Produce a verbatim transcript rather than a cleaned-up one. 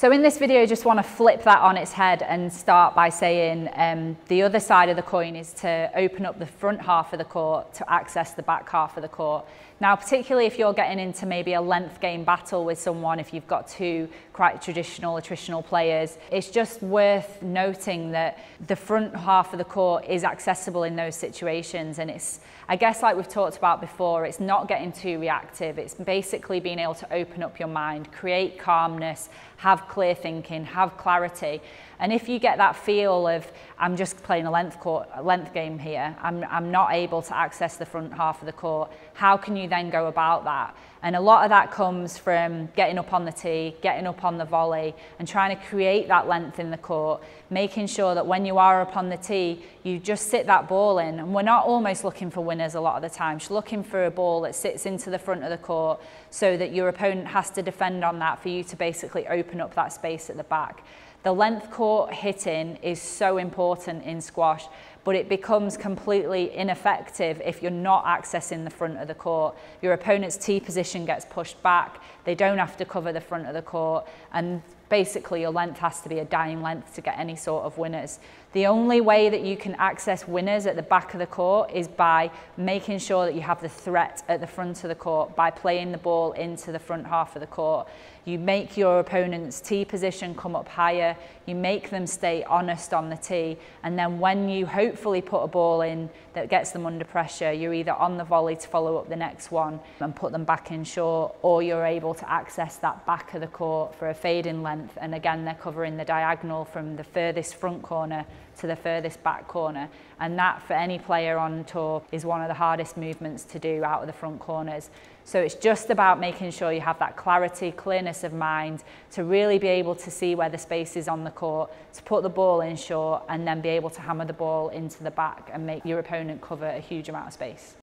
So in this video, I just want to flip that on its head and start by saying um, the other side of the coin is to open up the front half of the court to access the back half of the court. Now, particularly if you're getting into maybe a length game battle with someone, if you've got two quite traditional attritional players, it's just worth noting that the front half of the court is accessible in those situations. And it's, I guess like we've talked about before, it's not getting too reactive. It's basically being able to open up your mind, create calmness, have clear thinking, have clarity. And if you get that feel of, I'm just playing a length court, a length game here, I'm, I'm not able to access the front half of the court, how can you then go about that? And a lot of that comes from getting up on the tee, getting up on the volley, and trying to create that length in the court, making sure that when you are up on the tee, you just sit that ball in. And we're not almost looking for winners a lot of the time. She's looking for a ball that sits into the front of the court so that your opponent has to defend on that for you to basically open up that space at the back. The length court hitting is so important in squash, but it becomes completely ineffective if you're not accessing the front of the court. Your opponent's tee position gets pushed back, they don't have to cover the front of the court, and basically your length has to be a dying length to get any sort of winners. The only way that you can access winners at the back of the court is by making sure that you have the threat at the front of the court, by playing the ball into the front half of the court. You make your opponent's tee position come up higher, you make them stay honest on the tee, and then when you hopefully put a ball in that gets them under pressure, you're either on the volley to follow up the next one and put them back in short, or you're able to access that back of the court for a fade-in length. And again, they're covering the diagonal from the furthest front corner to the furthest back corner. And that, for any player on tour, is one of the hardest movements to do out of the front corners. So it's just about making sure you have that clarity, clearness of mind to really be able to see where the space is on the court, to put the ball in short, and then be able to hammer the ball into the back and make your opponent cover a huge amount of space.